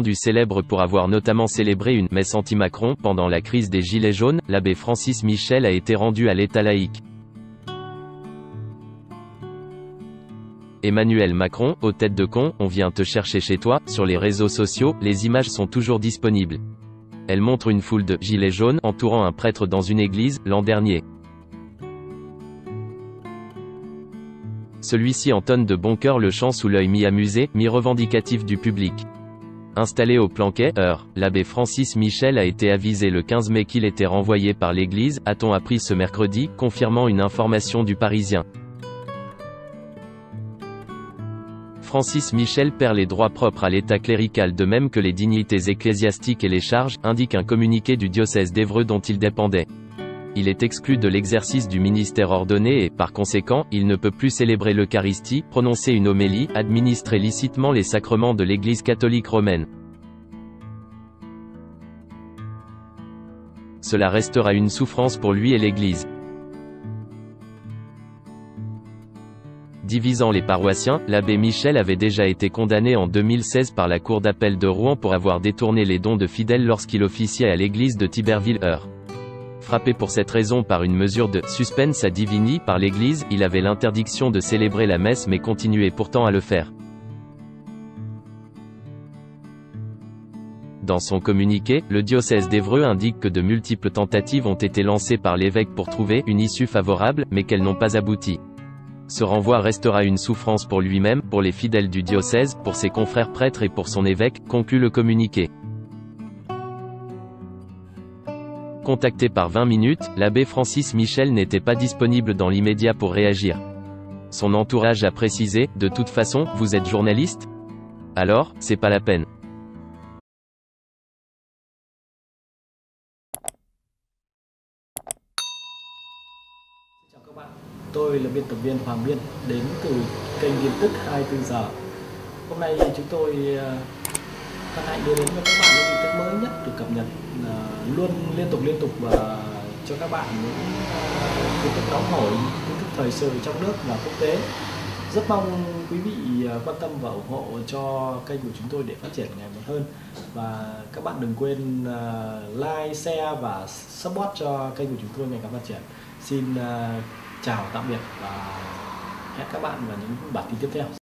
rendu célèbre pour avoir notamment célébré une « messe anti-Macron » pendant la crise des gilets jaunes, l'abbé Francis Michel a été rendu à l'état laïque. Emmanuel Macron, aux têtes de con, on vient te chercher chez toi. Sur les réseaux sociaux, les images sont toujours disponibles. Elles montrent une foule de « gilets jaunes » entourant un prêtre dans une église, l'an dernier. Celui-ci entonne de bon cœur le chant sous l'œil mi-amusé, mi-revendicatif du public. Installé au Planquay, Eure, l'abbé Francis Michel a été avisé le 15 mai qu'il était renvoyé par l'Église, a-t-on appris ce mercredi, confirmant une information du Parisien. Francis Michel perd les droits propres à l'état clérical de même que les dignités ecclésiastiques et les charges, indique un communiqué du diocèse d'Evreux dont il dépendait. Il est exclu de l'exercice du ministère ordonné et, par conséquent, il ne peut plus célébrer l'Eucharistie, prononcer une homélie, administrer licitement les sacrements de l'Église catholique romaine. Cela restera une souffrance pour lui et l'Église. Divisant les paroissiens, l'abbé Michel avait déjà été condamné en 2016 par la cour d'appel de Rouen pour avoir détourné les dons de fidèles lorsqu'il officiait à l'église de Tiberville-Eure. Frappé pour cette raison par une mesure de « suspense ad divini » par l'Église, il avait l'interdiction de célébrer la messe mais continuait pourtant à le faire. Dans son communiqué, le diocèse d'Evreux indique que de multiples tentatives ont été lancées par l'évêque pour trouver une issue favorable, mais qu'elles n'ont pas abouti. Ce renvoi restera une souffrance pour lui-même, pour les fidèles du diocèse, pour ses confrères prêtres et pour son évêque, conclut le communiqué. Contacté par 20 minutes, l'abbé Francis Michel n'était pas disponible dans l'immédiat pour réagir. Son entourage a précisé, de toute façon, vous êtes journaliste? Alors, c'est pas la peine. Hân hạnh đưa đến cho các bạn những tin tức mới nhất được cập nhật luôn liên tục và cho các bạn những tin tức nóng hổi, tin tức thời sự trong nước và quốc tế. Rất mong quý vị quan tâm và ủng hộ cho kênh của chúng tôi để phát triển ngày một hơn. Và các bạn đừng quên like, share và support cho kênh của chúng tôi ngày càng phát triển. Xin chào tạm biệt và hẹn các bạn vào những bản tin tiếp theo.